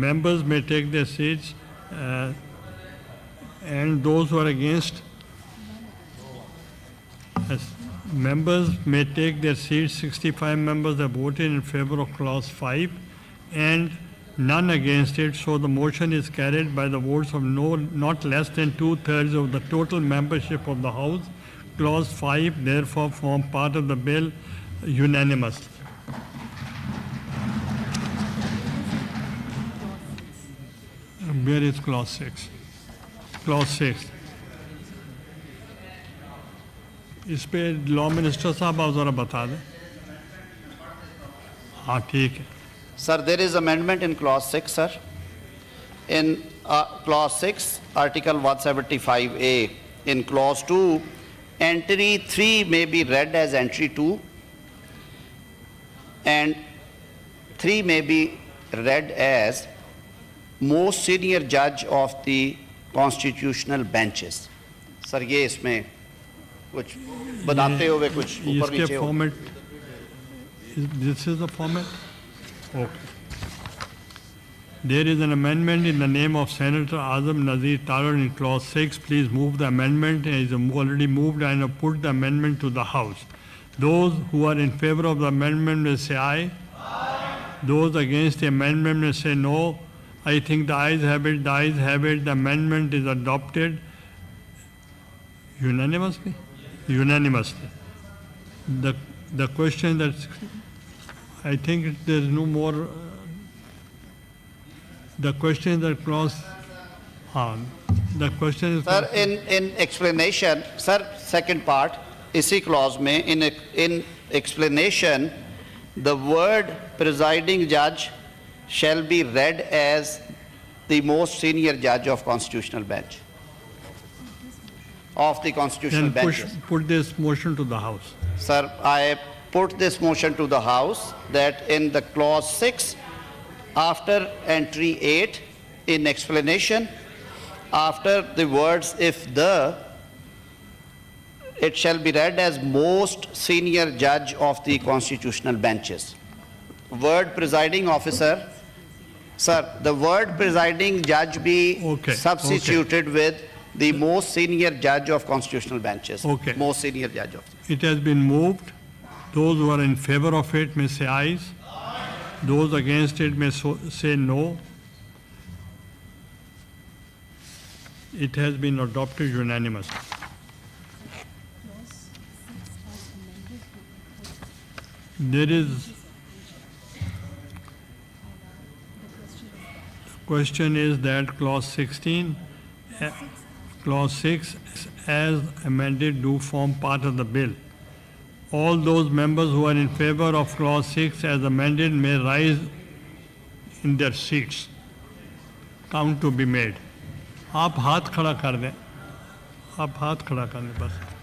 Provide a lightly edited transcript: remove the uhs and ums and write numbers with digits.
members may take their seats, and those who are against, members may take their seats. 65 members have voted in favor of clause 5 and none against it, so the motion is carried by the votes of not less than 2/3 of the total membership of the House. Clause 5 therefore form part of the bill unanimously. Where is clause 6? Clause 6. इस पे law minister साहब आप जरा बता दें। हाँ ठीक है। Sir, there is amendment in clause 6, sir. In clause 6, article 175A, in clause 2, entry 3 may be read as entry 2 and 3 may be read as most senior judge of the constitutional benches. Sir, ये इसमें कुछ बताते हुए कुछ ऊपर नीचे हो। This is the format. Okay. There is an amendment in the name of Senator Azam Nazir Tarar in clause 6. Please move the amendment. It is already moved and I put the amendment to the House. Those who are in favor of the amendment will say aye. Aye. Those against the amendment will say no. I think the ayes have it. The ayes have it. The amendment is adopted unanimously. Unanimously. The question that I think there is no more. The question that clause on. The question is. Sir, in explanation, sir, second part, isi clause mein in explanation, the word presiding judge shall be read as the most senior judge of constitutional bench. Of the constitutional bench. Put this motion to the House. Sir, I put this motion to the House that in the clause 6, after entry 8, in explanation, after the words "if the," it shall be read as "most senior judge of the constitutional benches." Word "presiding officer," sir, the word "presiding judge" be substituted with "the most senior judge of constitutional benches." Okay. Most senior judge of. It has been moved. Those who are in favor of it may say ayes. Aye. Those against it may say no. It has been adopted unanimously. There is question is that clause 16, clause 6 as amended do form part of the bill. All those members who are in favor of clause 6 as amended may rise in their seats. Count to be made. आप हाथ खड़ा कर दें. आप हाथ खड़ा कर दें बस.